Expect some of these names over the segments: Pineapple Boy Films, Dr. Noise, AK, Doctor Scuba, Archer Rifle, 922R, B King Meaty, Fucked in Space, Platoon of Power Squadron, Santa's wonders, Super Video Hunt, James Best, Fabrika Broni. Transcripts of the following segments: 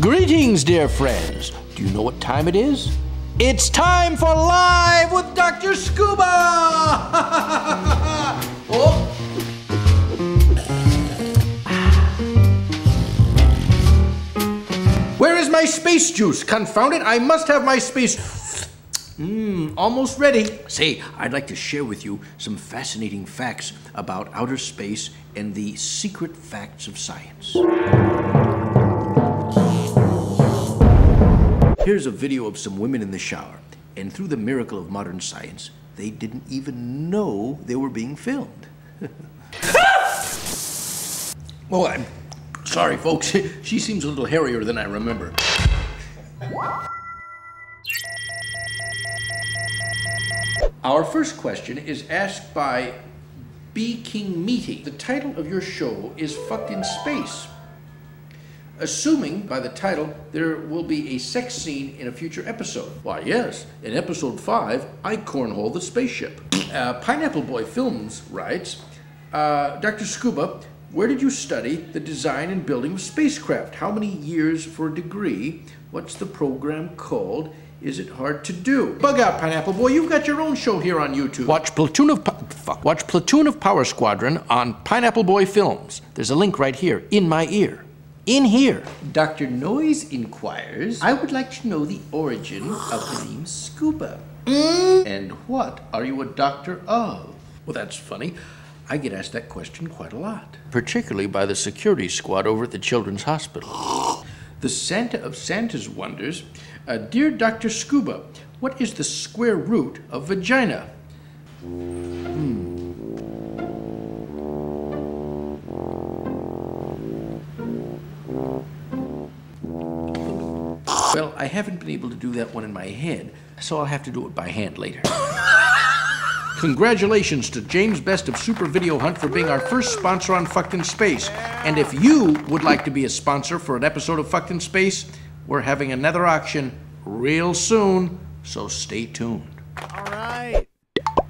Greetings, dear friends. Do you know what time it is? It's time for Live with Dr. Scuba! Oh. Where is my space juice? Confound it, I must have my space. Almost ready. Say, I'd like to share with you some fascinating facts about outer space and the secret facts of science. Here's a video of some women in the shower, and through the miracle of modern science, they didn't even know they were being filmed. Oh, I'm sorry, folks. She seems a little hairier than I remember. Our first question is asked by B King Meaty. The title of your show is Fucked in Space. Assuming, by the title, there will be a sex scene in a future episode. Why, yes, in episode 5, I cornhole the spaceship. Pineapple Boy Films writes, Dr. Scuba, where did you study the design and building of spacecraft? How many years for a degree? What's the program called? Is it hard to do? Bug out, Pineapple Boy. You've got your own show here on YouTube. Watch Platoon of Power Squadron on Pineapple Boy Films. There's a link right here, in my ear. In here. Dr. Noise inquires, I would like to know the origin of the name Scuba. And what are you a doctor of? Well, that's funny. I get asked that question quite a lot. Particularly by the security squad over at the Children's Hospital. The Santa of Santa's Wonders, dear Dr. Scuba, what is the square root of vagina? Well, I haven't been able to do that one in my head, so I'll have to do it by hand later. Congratulations to James Best of Super Video Hunt for being our first sponsor on Fucked in Space. And if you would like to be a sponsor for an episode of Fucked in Space, we're having another auction real soon, so stay tuned. All right.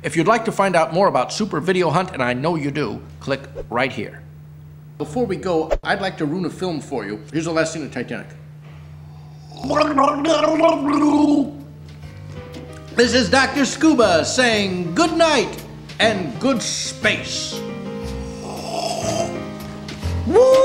If you'd like to find out more about Super Video Hunt, and I know you do, click right here. Before we go, I'd like to ruin a film for you. Here's the last scene of Titanic. This is Dr. Scuba saying good night and good space. Woo!